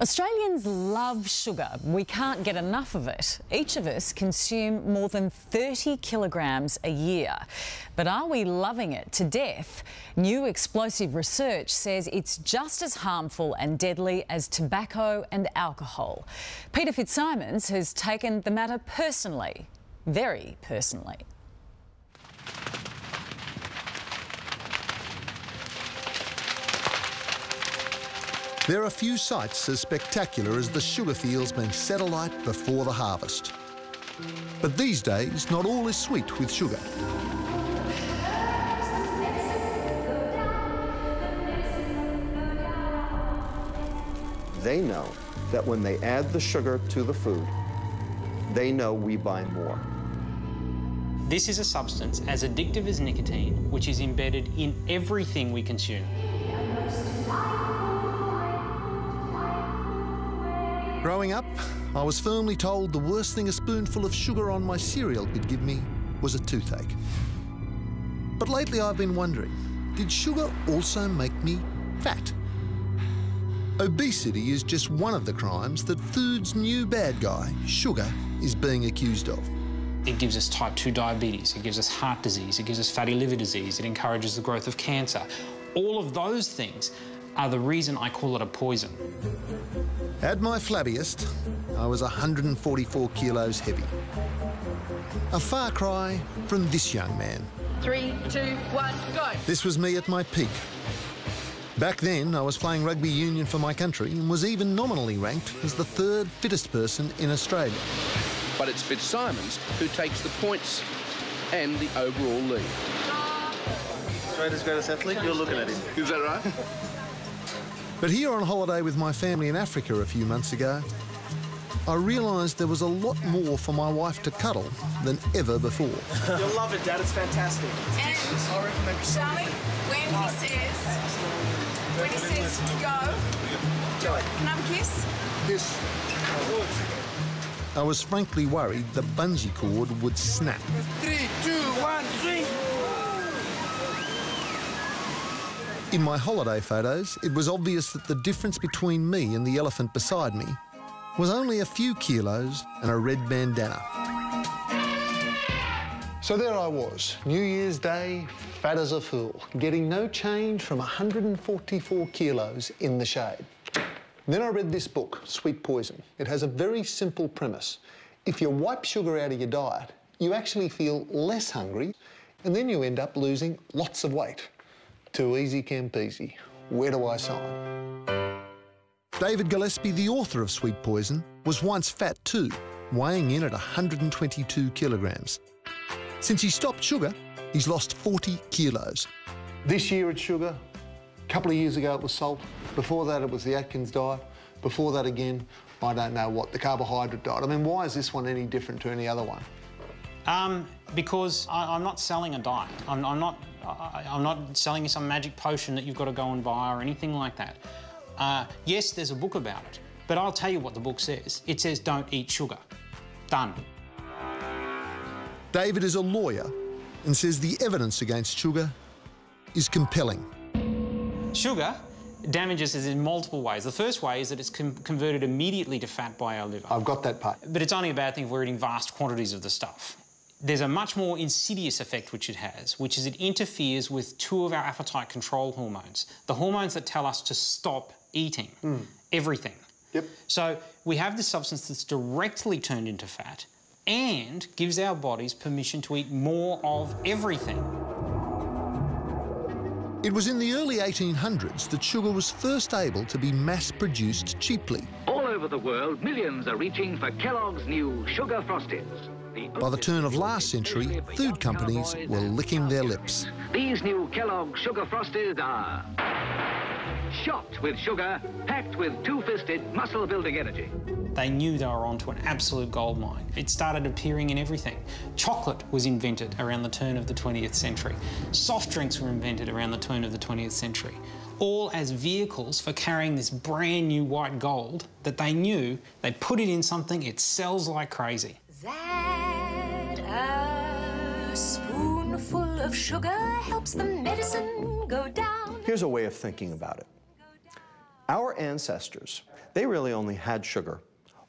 Australians love sugar. We can't get enough of it. Each of us consume more than 30 kilograms a year. But are we loving it to death? New explosive research says it's just as harmful and deadly as tobacco and alcohol. Peter Fitzsimons has taken the matter personally, very personally. There are few sights as spectacular as the sugar fields being set alight before the harvest. But these days, not all is sweet with sugar. They know that when they add the sugar to the food, they know we buy more. This is a substance as addictive as nicotine, which is embedded in everything we consume. Growing up, I was firmly told the worst thing a spoonful of sugar on my cereal could give me was a toothache. But lately I've been wondering, did sugar also make me fat? Obesity is just one of the crimes that food's new bad guy, sugar, is being accused of. It gives us type 2 diabetes, it gives us heart disease, it gives us fatty liver disease, it encourages the growth of cancer. All of those things are the reason I call it a poison. At my flabbiest, I was 144 kilos heavy. A far cry from this young man. 3, 2, 1, go. This was me at my peak. Back then, I was playing rugby union for my country and was even nominally ranked as the third fittest person in Australia. But it's Fitzsimons who takes the points and the overall lead. Australia's greatest athlete, you're looking at him. Is that right? But here on holiday with my family in Africa a few months ago, I realised there was a lot more for my wife to cuddle than ever before. You'll love it, Dad. It's fantastic. And Charlie, when he says go, do it. Can I have a kiss? Yes. I was frankly worried the bungee cord would snap. 3, 2, 1, swing. In my holiday photos, it was obvious that the difference between me and the elephant beside me was only a few kilos and a red bandana. So there I was, New Year's Day, fat as a fool, getting no change from 144 kilos in the shade. Then I read this book, Sweet Poison. It has a very simple premise. If you wipe sugar out of your diet, you actually feel less hungry, and then you end up losing lots of weight. Too easy, Campeasy. Where do I sign? David Gillespie, the author of Sweet Poison, was once fat too, weighing in at 122 kilograms. Since he stopped sugar, he's lost 40 kilos. This year it's sugar. A couple of years ago it was salt. Before that it was the Atkins diet. Before that again, I don't know what, the carbohydrate diet. I mean, why is this one any different to any other one? Because I'm not selling a diet. I'm not selling you some magic potion that you've got to go and buy or anything like that. Yes, there's a book about it, but I'll tell you what the book says. It says don't eat sugar. Done. David is a lawyer and says the evidence against sugar is compelling. Sugar damages us in multiple ways. The first way is that it's converted immediately to fat by our liver. I've got that part. But it's only a bad thing if we're eating vast quantities of the stuff. There's a much more insidious effect which it has, which is it interferes with two of our appetite control hormones, the hormones that tell us to stop eating everything. Yep. So we have this substance that's directly turned into fat and gives our bodies permission to eat more of everything. It was in the early 1800s that sugar was first able to be mass-produced cheaply. All over the world, millions are reaching for Kellogg's new Sugar Frosties. By the turn of last century, food companies were licking their lips. These new Kellogg's Sugar Frosties are shot with sugar, packed with two-fisted, muscle-building energy. They knew they were onto an absolute goldmine. It started appearing in everything. Chocolate was invented around the turn of the 20th century. Soft drinks were invented around the turn of the 20th century, all as vehicles for carrying this brand new white gold that they knew they put it in something, it sells like crazy. That a spoonful of sugar helps the medicine go down. Here's a way of thinking about it. Our ancestors, they really only had sugar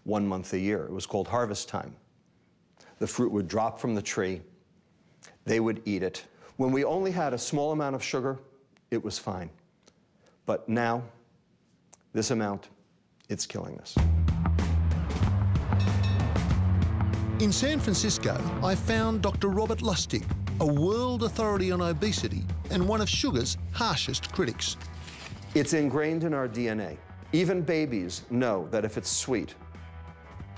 1 month a year. It was called harvest time. The fruit would drop from the tree. They would eat it. When we only had a small amount of sugar, it was fine. But now, this amount, it's killing us. In San Francisco, I found Dr. Robert Lustig, a world authority on obesity and one of sugar's harshest critics. It's ingrained in our DNA. Even babies know that if it's sweet,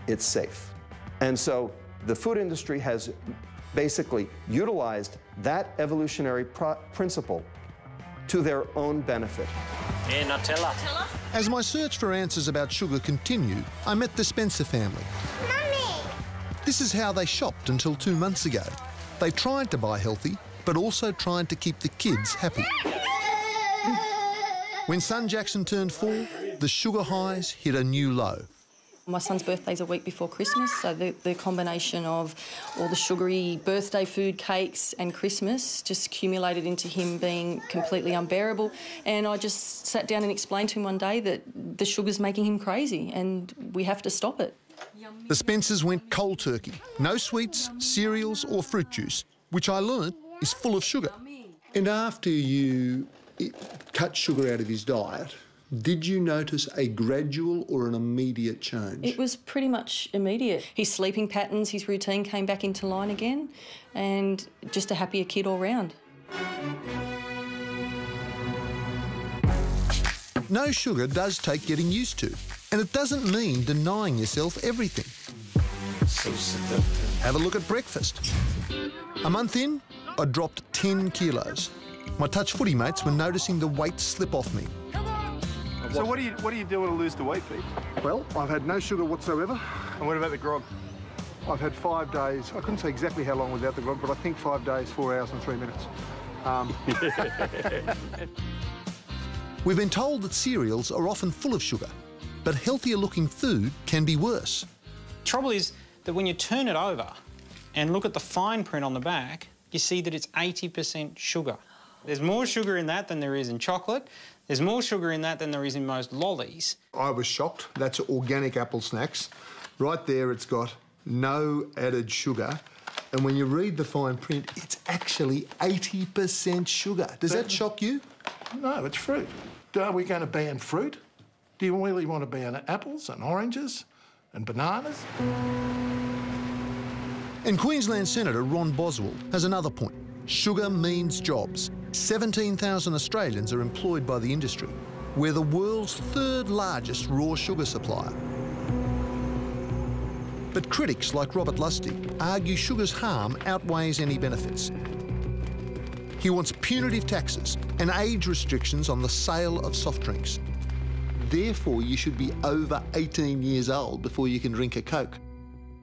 it's safe. And so the food industry has basically utilized that evolutionary principle to their own benefit. Hey, Nutella. Nutella? As my search for answers about sugar continued, I met the Spencer family. Mummy! This is how they shopped until 2 months ago. They tried to buy healthy, but also tried to keep the kids happy. When son Jackson turned 4, the sugar highs hit a new low. My son's birthday's a week before Christmas, so the combination of all the sugary birthday food, cakes and Christmas just accumulated into him being completely unbearable. And I just sat down and explained to him one day that the sugar's making him crazy and we have to stop it. The Spencers went cold turkey. No sweets, cereals or fruit juice, which I learnt is full of sugar. And after you cut sugar out of his diet, did you notice a gradual or an immediate change? It was pretty much immediate. His sleeping patterns, his routine came back into line again, and just a happier kid all round. No sugar does take getting used to, and it doesn't mean denying yourself everything. So seductive. Have a look at breakfast. A month in, I dropped 10 kilos. My touch footy mates were noticing the weight slip off me. So what do you do to lose the weight, Pete? Well, I've had no sugar whatsoever. And what about the grog? I've had 5 days. I couldn't say exactly how long without the grog, but I think 5 days, 4 hours and 3 minutes. We've been told that cereals are often full of sugar, but healthier-looking food can be worse. Trouble is that when you turn it over and look at the fine print on the back, you see that it's 80% sugar. There's more sugar in that than there is in chocolate. There's more sugar in that than there is in most lollies. I was shocked. That's organic apple snacks. Right there, it's got no added sugar. And when you read the fine print, it's actually 80% sugar. Does that shock you? No, it's fruit. Are we going to ban fruit? Do you really want to ban apples and oranges and bananas? And Queensland Senator Ron Boswell has another point. Sugar means jobs. 17,000 Australians are employed by the industry. We're the world's third largest raw sugar supplier. But critics like Robert Lustig argue sugar's harm outweighs any benefits. He wants punitive taxes and age restrictions on the sale of soft drinks. Therefore, you should be over 18 years old before you can drink a Coke.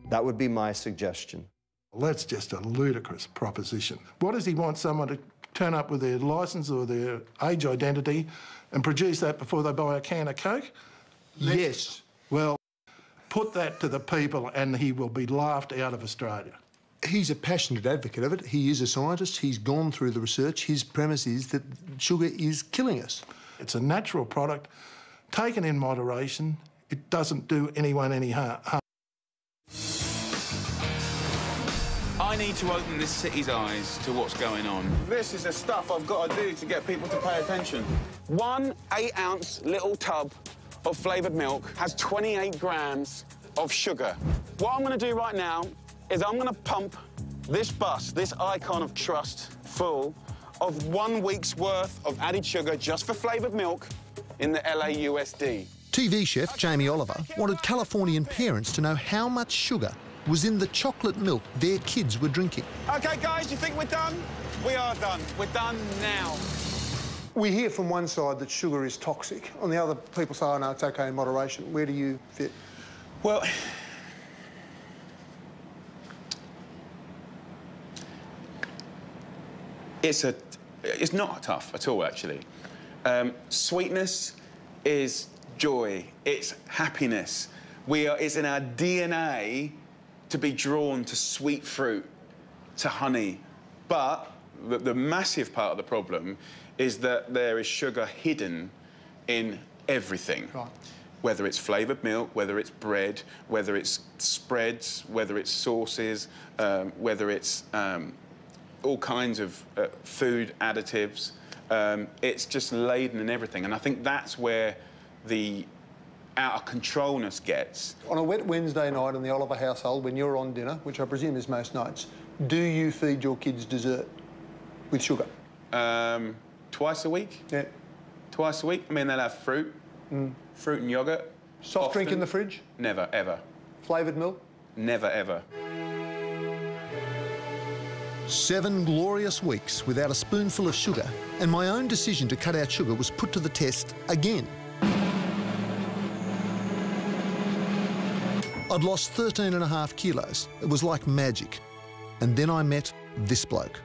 That would be my suggestion. Well, that's just a ludicrous proposition. What does he want someone to turn up with their licence or their age identity and produce that before they buy a can of Coke? Yes. Well, put that to the people and he will be laughed out of Australia. He's a passionate advocate of it. He is a scientist. He's gone through the research. His premise is that sugar is killing us. It's a natural product. Taken in moderation, it doesn't do anyone any harm. I need to open this city's eyes to what's going on. This is the stuff I've got to do to get people to pay attention. 1 8-ounce little tub of flavoured milk has 28 grams of sugar. What I'm going to do right now is I'm going to pump this bus, this icon of trust, full of 1 week's worth of added sugar just for flavoured milk in the LAUSD. TV chef Jamie Oliver wanted Californian parents to know how much sugar was in the chocolate milk their kids were drinking. OK, guys, you think we're done? We are done. We're done now. We hear from one side that sugar is toxic. On the other, people say, oh, no, it's OK in moderation. Where do you fit? Well, it's not tough at all, actually. Sweetness is joy. It's happiness. It's in our DNA to be drawn to sweet fruit, to honey. But the massive part of the problem is that there is sugar hidden in everything. Right. Whether it's flavoured milk, whether it's bread, whether it's spreads, whether it's sauces, whether it's all kinds of food additives. It's just laden in everything. And I think that's where the out-of-controlness gets. On a wet Wednesday night in the Oliver household, when you're on dinner, which I presume is most nights, do you feed your kids dessert with sugar? Twice a week. Yeah. Twice a week. I mean, they'll have fruit. Mm. Fruit and yoghurt. Soft often. Drink in the fridge? Never, ever. Flavoured milk? Never, ever. 7 glorious weeks without a spoonful of sugar, and my own decision to cut out sugar was put to the test again. I'd lost 13.5 kilos. It was like magic. And then I met this bloke.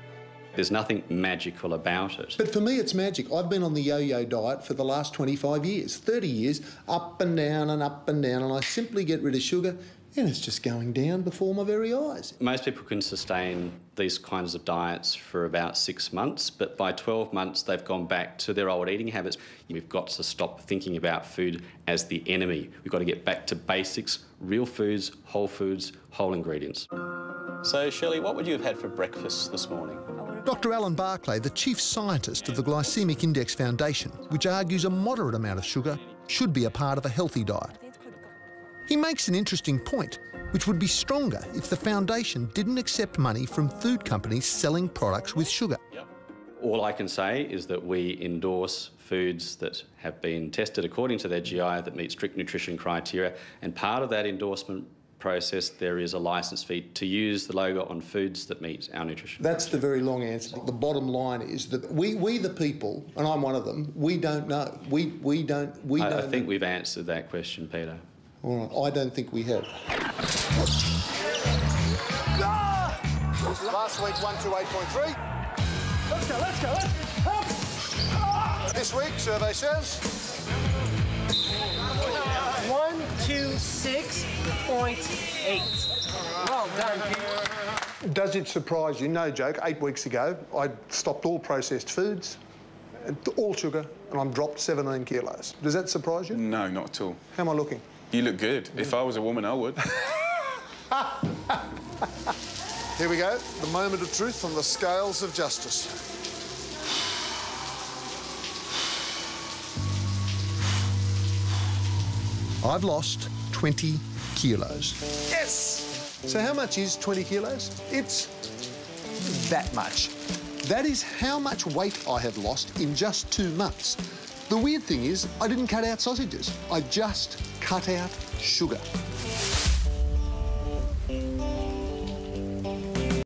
There's nothing magical about it. But for me, it's magic. I've been on the yo-yo diet for the last 25 years, 30 years, up and down and up and down, and I simply get rid of sugar, and it's just going down before my very eyes. Most people can sustain these kinds of diets for about 6 months, but by 12 months, they've gone back to their old eating habits. We've got to stop thinking about food as the enemy. We've got to get back to basics, real foods, whole ingredients. So, Shirley, what would you have had for breakfast this morning? Dr. Alan Barclay, the chief scientist of the Glycemic Index Foundation, which argues a moderate amount of sugar should be a part of a healthy diet. He makes an interesting point, which would be stronger if the foundation didn't accept money from food companies selling products with sugar. All I can say is that we endorse foods that have been tested according to their GI that meet strict nutrition criteria, and part of that endorsement process, there is a licence fee to use the logo on foods that meet our nutrition. That's the very long answer. The bottom line is that we the people, and I'm one of them, we don't know. I think we've answered that question, Peter. All right, I don't think we have. Last week's 128.3. Let's go, let's go, let's go. Ah! This week, survey says... 126.8. Well done. Does it surprise you? No joke, 8 weeks ago, I stopped all processed foods, all sugar, and I'm dropped 17 kilos. Does that surprise you? No, not at all. How am I looking? You look good. Yeah. If I was a woman, I would. Here we go, the moment of truth on the scales of justice. I've lost 20 kilos. Yes! So how much is 20 kilos? It's that much. That is how much weight I have lost in just 2 months. The weird thing is, I didn't cut out sausages. I just cut out sugar.